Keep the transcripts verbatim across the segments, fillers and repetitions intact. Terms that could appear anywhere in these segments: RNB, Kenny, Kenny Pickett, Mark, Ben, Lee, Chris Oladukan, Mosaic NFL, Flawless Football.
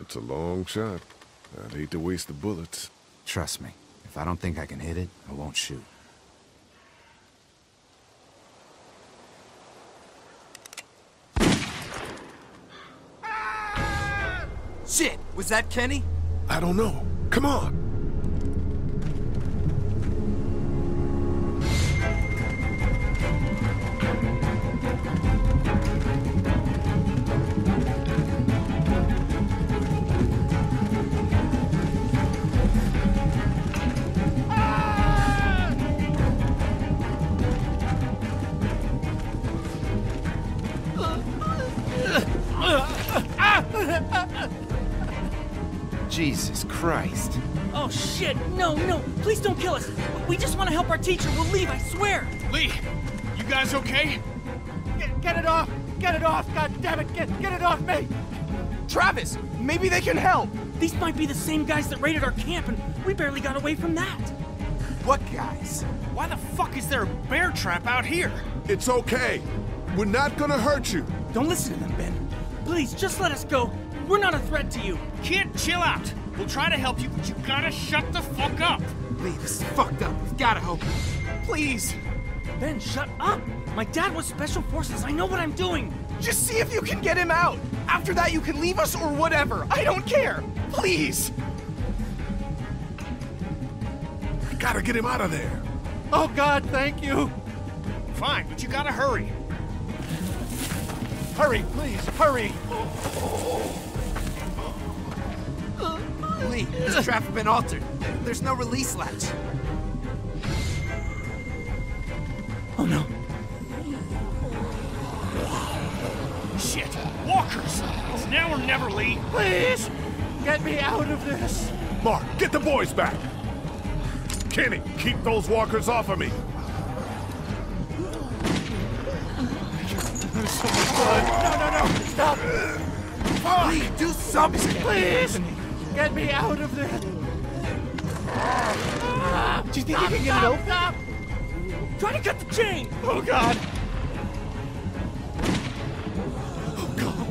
It's a long shot. I'd hate to waste the bullets. Trust me. If I don't think I can hit it, I won't shoot. Shit! Was that Kenny? I don't know. Come on! Jesus Christ. Oh, shit. No, no. Please don't kill us. We just want to help our teacher. We'll leave, I swear. Lee, you guys okay? Get, get it off. Get it off. God damn it. Get, get it off me. Travis, maybe they can help. These might be the same guys that raided our camp, and we barely got away from that. What guys? Why the fuck is there a bear trap out here? It's okay. We're not gonna hurt you. Don't listen to them, Ben. Please, just let us go. We're not a threat to you. Kid, chill out. We'll try to help you, but you gotta shut the fuck up. Lee, this is fucked up. We've gotta help you. Please. Ben, shut up. My dad was Special Forces. I know what I'm doing. Just see if you can get him out. After that, you can leave us or whatever. I don't care. Please. I gotta get him out of there. Oh, God, thank you. Fine, but you gotta hurry. Hurry, please, hurry. Oh. Lee, this trap has been altered. There's no release latch. Oh no. Shit, walkers! It's now or never, Lee. Please, get me out of this. Mark, get the boys back. Kenny, keep those walkers off of me. There's so much blood. No, no, no, stop. Fuck. Lee, do something, please. Get me out of there! Ah, do you think stop, you can get stop, it open? Stop. Try to cut the chain! Oh God! Oh God! I'm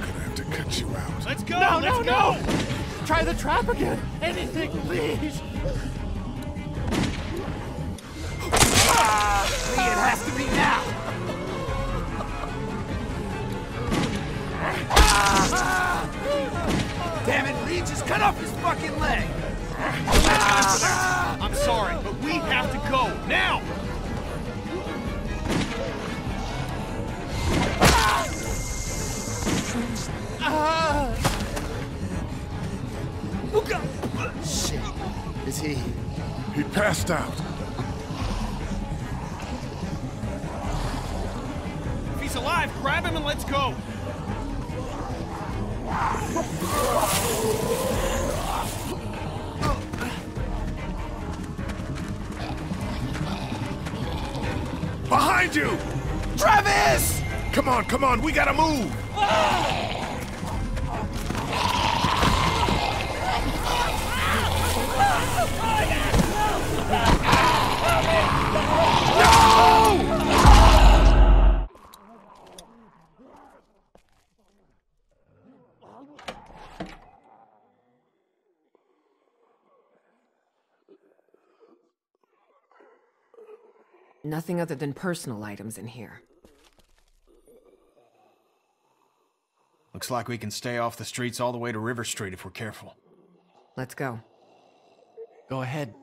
gonna have to cut you out. Let's go! No, Let's no, go. no! Try the trap again! Anything, please! Ah, see, it has to be now! Ah. Damn it, Lee just cut off his fucking leg! I'm sorry, but we have to go, now! Oh God! Shit, is he... He passed out. If he's alive, grab him and let's go! Behind you! Travis! Come on, come on, we gotta move! No! Nothing other than personal items in here. Looks like we can stay off the streets all the way to River Street if we're careful. Let's go. Go ahead.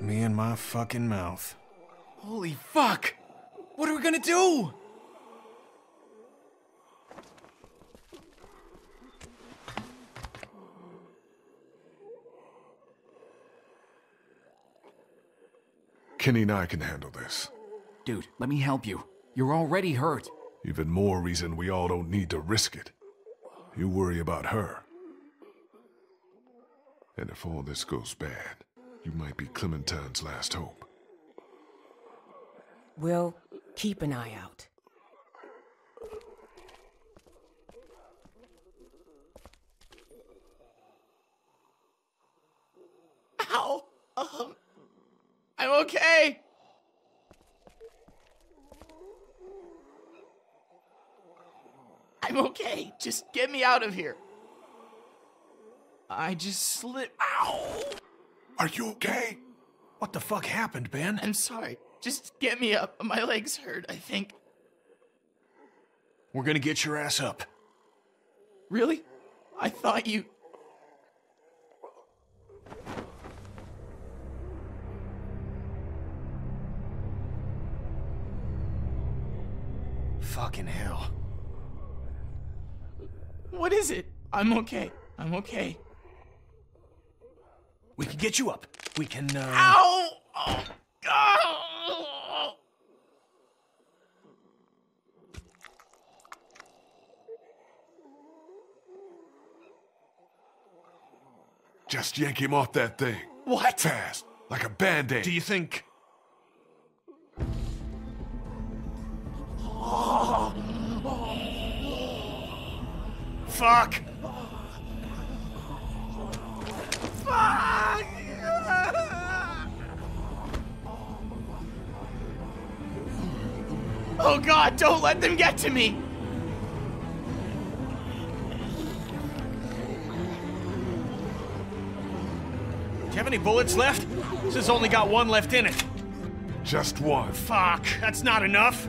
Me and my fucking mouth. Holy fuck! What are we gonna do? Kenny and I can handle this. Dude, let me help you. You're already hurt. Even more reason we all don't need to risk it. You worry about her. And if all this goes bad, you might be Clementine's last hope. We'll keep an eye out. Ow! Um, I'm okay! I'm okay. Just get me out of here. I just slipped. Ow! Are you okay? What the fuck happened, Ben? I'm sorry. Just get me up. My legs hurt, I think. We're gonna get your ass up. Really? I thought you... Fucking hell. What is it? I'm okay. I'm okay. We can get you up. We can, uh... Ow! Oh, God! Just yank him off that thing. What? Fast. Like a Band-Aid. Do you think... Oh. Oh. Fuck! Fuck! Oh God, don't let them get to me! Do you have any bullets left? This has only got one left in it. Just one. Fuck, that's not enough.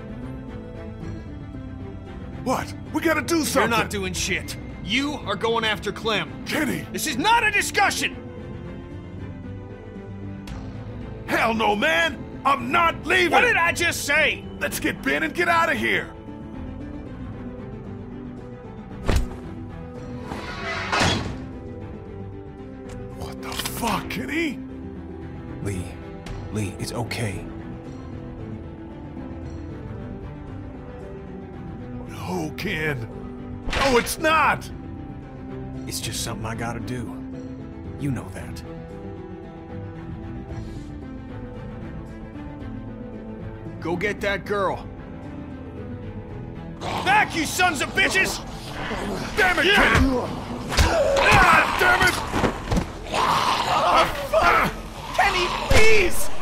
What? We gotta do something! You're not doing shit. You are going after Clem. Kenny! This is not a discussion! Hell no, man! I'm not leaving! What did I just say? Let's get Ben and get out of here! What the fuck, Kenny? Lee, Lee, it's okay. No, Ken. No, it's not! It's just something I gotta do. You know that. Go get that girl. Back, you sons of bitches! Damn it, yeah. Ken! Ah, damn it! Oh, fuck! Kenny, please!